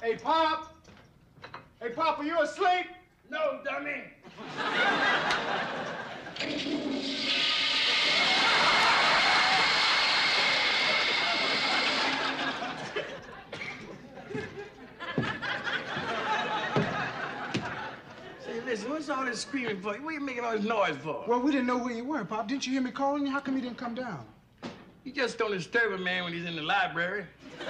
Hey, Pop! Hey, Pop, are you asleep? No, dummy! Say, listen, what's all this screaming for? What are you making all this noise for? Well, we didn't know where you were, Pop. Didn't you hear me calling you? How come you didn't come down? You just don't disturb a man when he's in the library.